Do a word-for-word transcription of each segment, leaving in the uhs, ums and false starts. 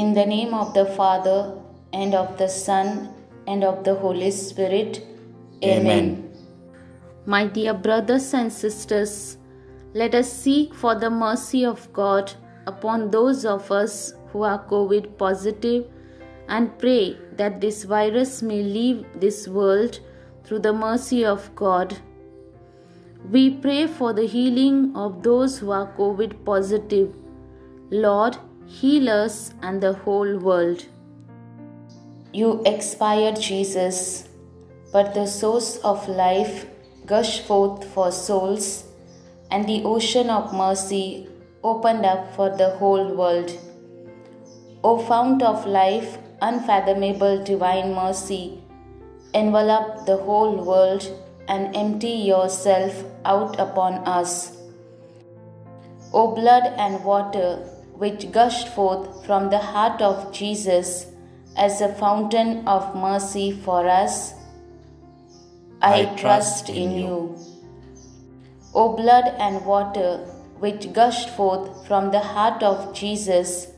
In the name of the Father, and of the Son, and of the Holy Spirit. Amen. Amen. My dear brothers and sisters, let us seek for the mercy of God upon those of us who are COVID positive and pray that this virus may leave this world through the mercy of God. We pray for the healing of those who are COVID positive. Lord, heal us and the whole world. You expired, Jesus, but the source of life gushed forth for souls, and the ocean of mercy opened up for the whole world. O fount of life, unfathomable divine mercy, envelop the whole world and empty yourself out upon us. O blood and water, which gushed forth from the heart of Jesus as a fountain of mercy for us, I, I trust, trust in you. you. O blood and water, which gushed forth from the heart of Jesus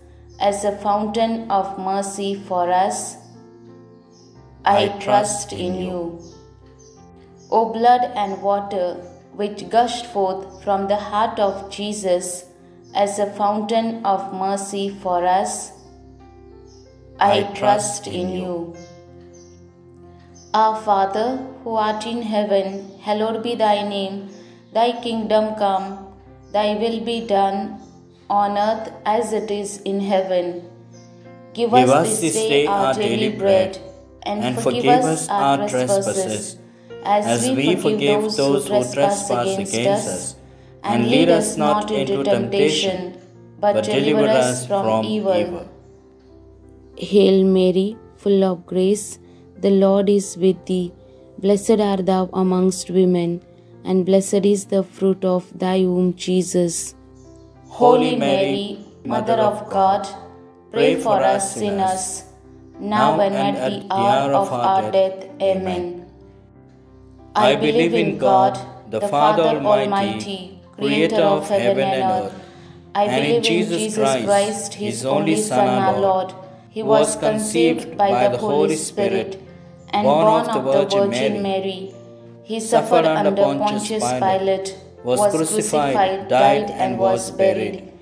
as a fountain of mercy for us, I, I trust in you. O blood and water, which gushed forth from the heart of Jesus as a fountain of mercy for us, I, I trust in you. Our Father, who art in heaven, hallowed be thy name. Thy kingdom come, thy will be done, on earth as it is in heaven. Give, Give us this day our daily bread, and, and forgive us our trespasses, as we forgive those who trespass against us. And lead us not into temptation, but deliver us from evil. Hail Mary, full of grace, the Lord is with thee. Blessed art thou amongst women, and blessed is the fruit of thy womb, Jesus. Holy Mary, Mother of God, pray for us sinners, now and at the hour of our death. Amen. I believe in God, the Father Almighty, Creator of heaven and earth, and in Jesus Christ, His only Son, our Lord. He was conceived by the Holy Spirit and born of the Virgin Mary. He suffered under Pontius Pilate, was crucified, died, and was buried.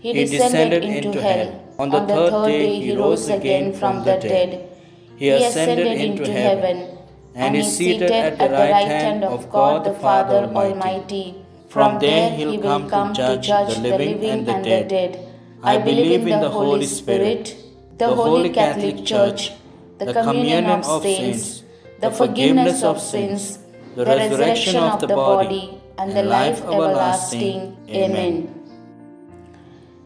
He descended into hell. On the third day He rose again from the dead. He ascended into heaven and is seated at the right hand of God the Father Almighty. From there He will come to judge the living and the dead. I believe in the Holy Spirit, the Holy Catholic Church, the communion of saints, the forgiveness of sins, the resurrection of the body, and the life everlasting. Amen.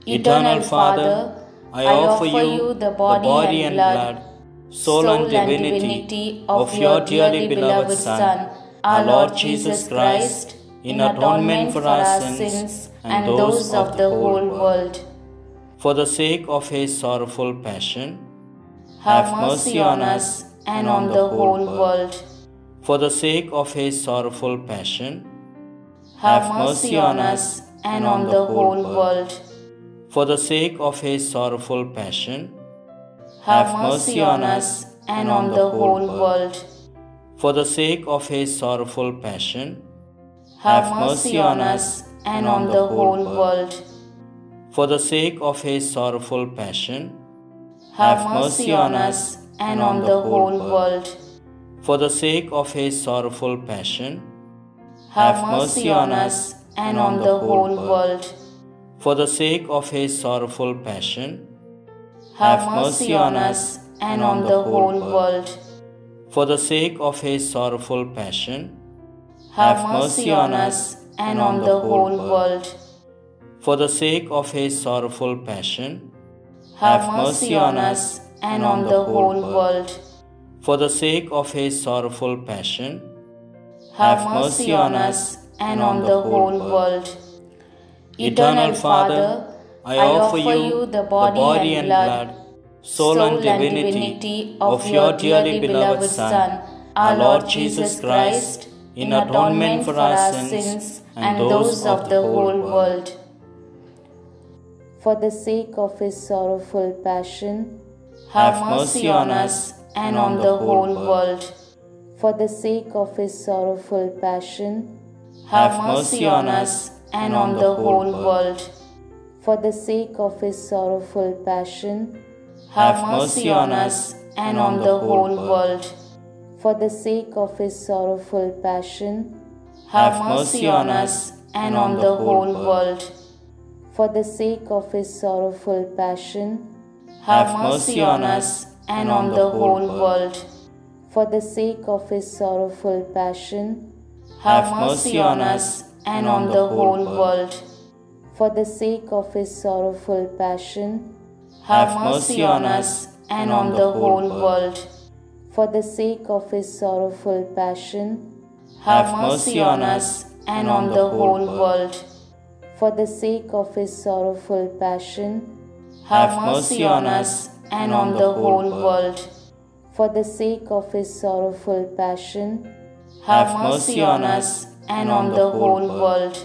Eternal Father, I offer you the body and blood, soul and divinity of your dearly beloved Son, our Lord Jesus Christ, in atonement for our sins and those of the whole world. For the sake of His sorrowful passion, have mercy on us and on the whole world. For the sake of His sorrowful passion, have mercy on us and on the whole world. For the sake of His sorrowful passion, have mercy on us and on the whole world. For the sake of His sorrowful passion, have mercy on us and on the whole world. For the sake of His sorrowful passion, have mercy on us and on the whole world. For the sake of His sorrowful passion, have mercy on us and on the whole world. For the sake of His sorrowful passion, have mercy on us and on the whole world. For the sake of His sorrowful passion, have mercy on us and on the whole world. For the sake of His sorrowful passion, have mercy on us and on the whole world. For the sake of His sorrowful passion, have mercy on us and on the whole world. Eternal Father, I offer you the body and blood, soul and divinity of your dearly beloved Son, our Lord Jesus Christ, in atonement for our sins and those of the whole world. For the sake of his sorrowful passion, have mercy on us and on the whole world. For the sake of his sorrowful passion, have mercy on us and on the whole world. For the sake of his sorrowful passion, have mercy on us and on the whole world. For the sake of his sorrowful passion, have mercy on us and on the whole world. For the sake of his sorrowful passion, have mercy on us and on the whole world. For the sake of his sorrowful passion, have mercy on us and on the whole world. For the sake of his sorrowful passion, have mercy on us and on the whole world. For the sake of his sorrowful passion, have mercy on us and on the whole world. For the sake of his sorrowful passion, have mercy on us and on the whole world. For the sake of his sorrowful passion, have mercy on us and on the whole world.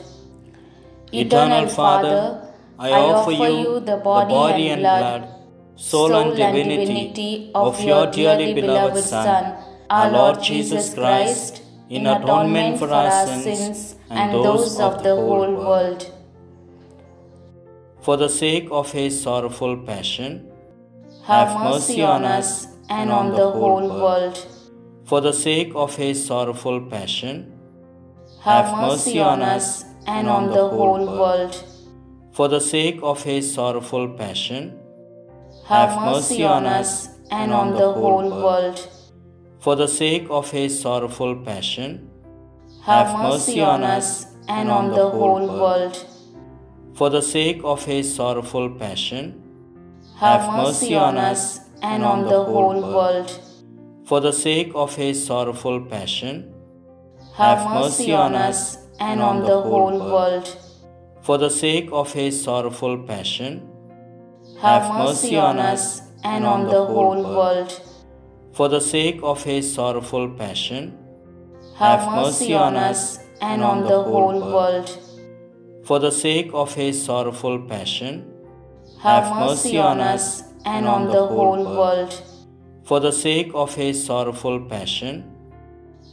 Eternal Father, I offer you the body and blood, soul and divinity of your dearly beloved Son, our Lord Jesus Christ, in atonement for our sins and those of the whole world. For the sake of his sorrowful passion, have mercy on us and on the whole world. For the sake of his sorrowful passion, have mercy on us and on the whole world. For the sake of his sorrowful passion, have mercy on us and on the whole world. For the sake of his sorrowful passion, have mercy on us and on the whole world. For the sake of his sorrowful passion, have mercy on us and on the whole world. For the sake of his sorrowful passion, have mercy on us and on the whole world. For the sake of his sorrowful passion, have mercy on us and on the whole world. For the sake of his sorrowful passion, have mercy on us and on the whole world. For the sake of his sorrowful passion, have mercy on us and on the whole world. For the sake of his sorrowful passion,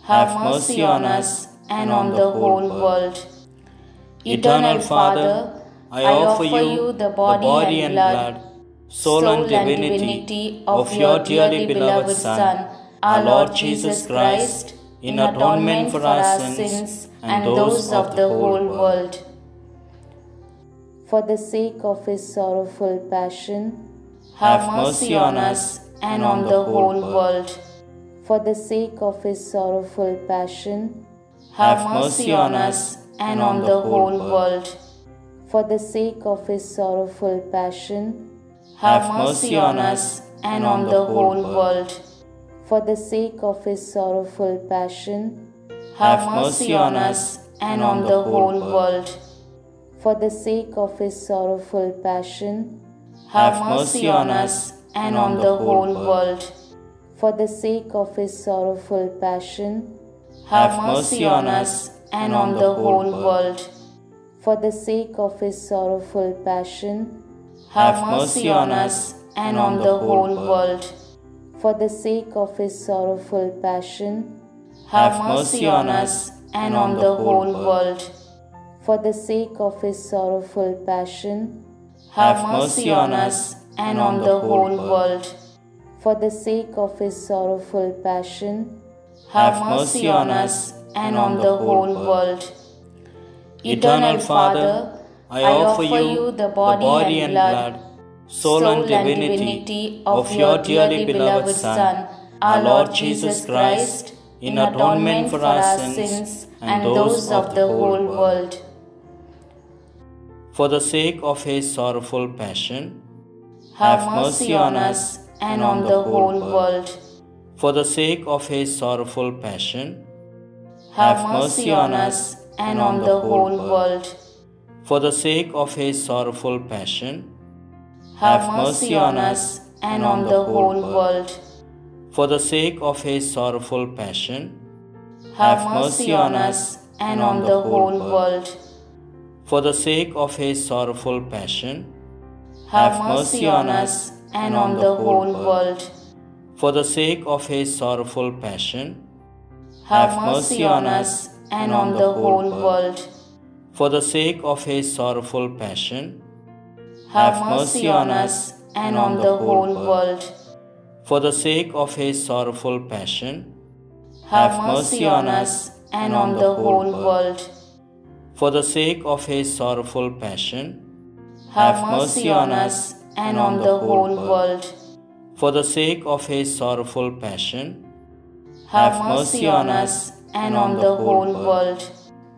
have mercy on us and on the whole world. Eternal Father, I offer you the body and blood, soul and divinity of your dearly beloved Son, our Lord Jesus Christ, in atonement for our sins and those of the whole world. For the sake of his sorrowful passion, have mercy on us and on the whole world. For the sake of his sorrowful passion, have mercy on us and on the whole world. For the sake of his sorrowful passion, have mercy on us and on the whole world. For the sake of his sorrowful passion, have mercy on us and on the whole world. For the sake of his sorrowful passion, have mercy on us and on the whole world. For the sake of his sorrowful passion, have mercy on us and on the whole world. For the sake of his sorrowful passion, have mercy on us and on the whole world. For the sake of his sorrowful passion, have mercy on us and on the whole world. For the sake of his sorrowful passion, have mercy on us and on the whole world. For the sake of his sorrowful passion, have mercy on us and on the whole world. Eternal Father, I offer you the body and blood, soul and divinity of your dearly beloved Son, our Lord Jesus Christ, in atonement for our sins and those of the whole world. For the sake of his sorrowful passion, have mercy on us and on the whole world. For the sake of his sorrowful passion, have mercy on us and on the whole world. For the sake of his sorrowful passion, have mercy on us and on the whole world. For the sake of his sorrowful passion, have mercy on us and on the whole world. For the sake of his sorrowful passion, have mercy on us and on the whole world. For the sake of his sorrowful passion, have mercy on us and on the whole world. For the sake of his sorrowful passion, have mercy on us and on the whole world. For the sake of his sorrowful passion, have mercy on us and on the whole world. For the sake of his sorrowful passion, have mercy on us and on the whole world. For the sake of his sorrowful passion, have mercy on us and on the whole world.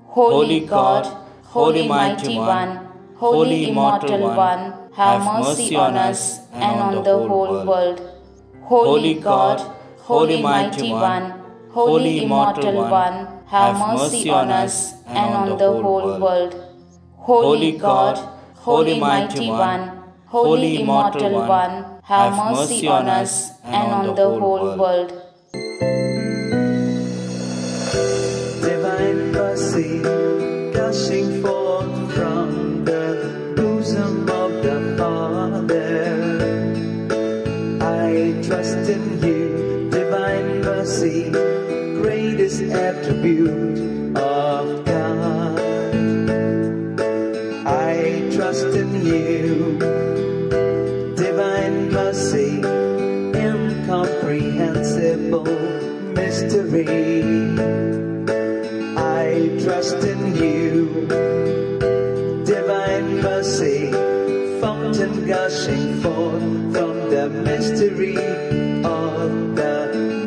Holy God, Holy Mighty One, Holy Immortal One, have mercy on us and on the whole world. Holy God, Holy Mighty One, Holy Immortal One, have mercy on us and on the whole world. Holy God, Holy Mighty One, Holy Immortal One, have mercy on us and on the whole world. Divine mercy, gushing forth from the bosom of the Father, I trust in you. Divine mercy, greatest attribute of God, I trust in you. Divine mercy, incomprehensible mystery, I trust in you. Divine mercy, fountain gushing forth from the mystery of the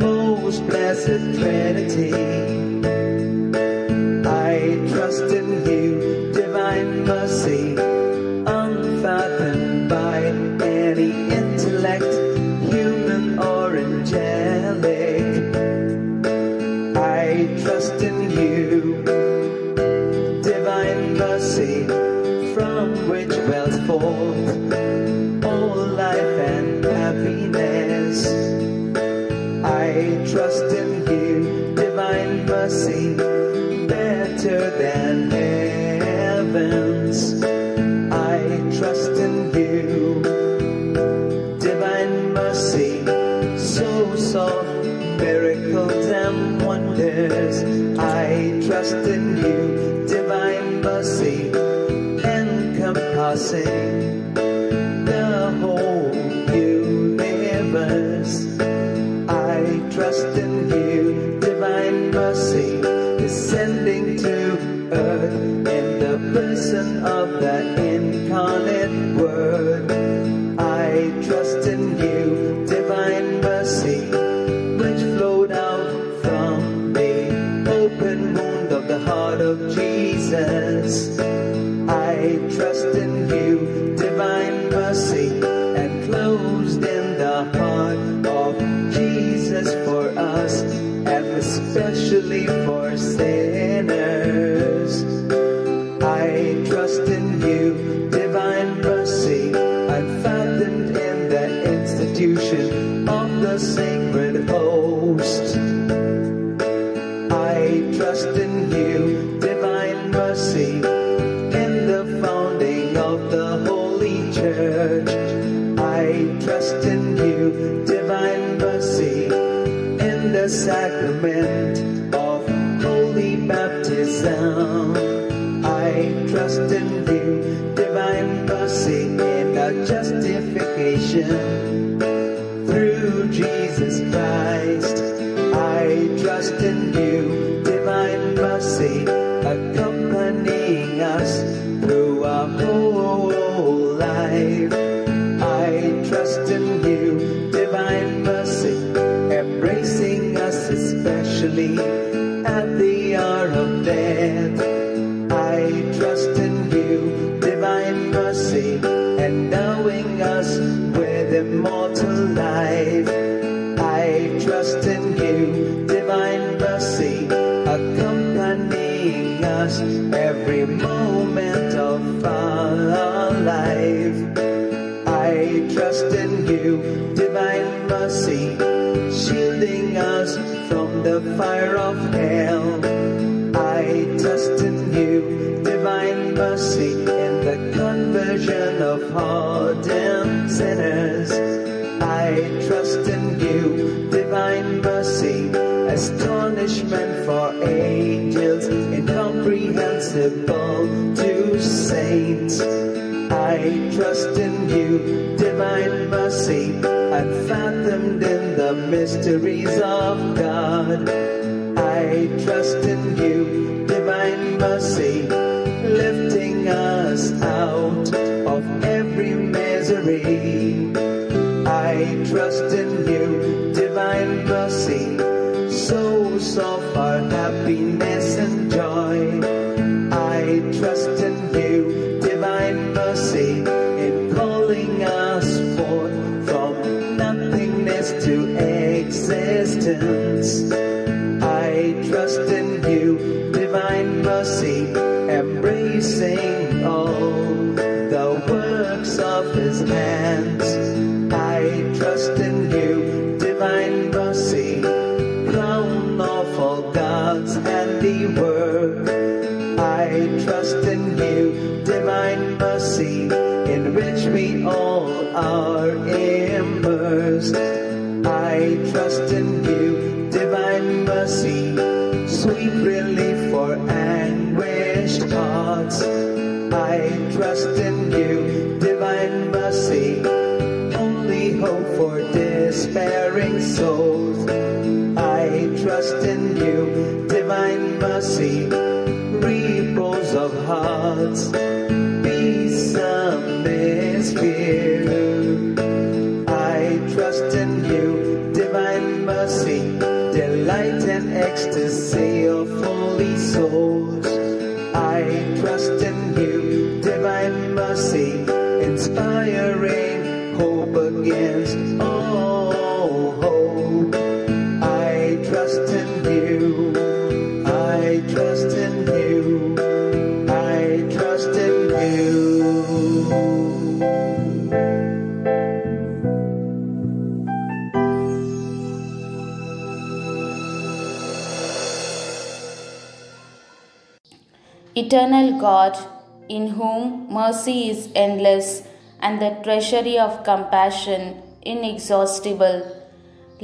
most blessed Trinity, I trust in you. Divine mercy, unfathomed by any intellect, human or angelic, I trust in you. Divine mercy, from which wells forth all life and happiness, I trust in you. Divine mercy, better than heavens, I trust in you. Divine mercy, so soft, miracles and wonders, I trust in you. Divine mercy, encompassing the whole universe, I trust in you. Divine mercy, descending to earth in the person of the incarnate Word, I trust in you. Divine mercy, of Jesus, I trust in you. Divine mercy, enclosed in the heart of Jesus for us, and especially for sinners, I trust in you. Divine mercy, unfathomed in the institution of the sacred host, I trust in you. In the founding of the Holy Church, I trust in you. Divine mercy, in the sacrament of holy baptism, I trust in you. Divine mercy, in our justification through Jesus Christ, I trust in you. Divine mercy, accompanying us through our whole life, I trust in you. Divine mercy, embracing us especially at the hour of death, I trust in you. Divine mercy, endowing us with immortal life, I trust in you. Divine mercy, accompanying us every moment of our life, I trust in you. Divine mercy, shielding us from the fire of hell, I trust in you. Divine mercy, in the conversation version of hardened sinners. I trust in you, divine mercy, astonishment for angels, incomprehensible to saints. I trust in you, divine mercy, unfathomed in the mysteries of God. I trust in you, divine mercy, lifting us out of every misery. I trust in you, divine mercy, source of our happiness and joy. I trust in you, divine mercy, in calling us forth from nothingness to existence. I trust in you, divine mercy, embracing all the works of his hands. I trust in you, divine mercy, crown of all God's handiwork. I trust in you, divine mercy, in which we all are immersed. I trust in you, divine mercy, sweet relief for anguished hearts. I trust in you, divine mercy, only hope for despairing souls. I trust in you, divine mercy, repose of hearts, peace amidst fear. I trust in you, divine mercy, delight and ecstasy of holy souls. I trust in you, divine mercy, inspiring hope against all hope. I trust in you, I trust in you, I trust in you. Eternal God, in whom mercy is endless and the treasury of compassion inexhaustible,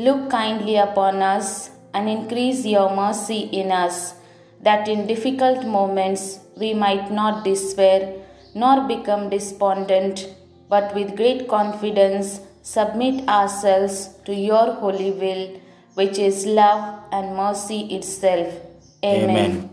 look kindly upon us and increase your mercy in us, that in difficult moments we might not despair nor become despondent, but with great confidence submit ourselves to your holy will, which is love and mercy itself. Amen. Amen.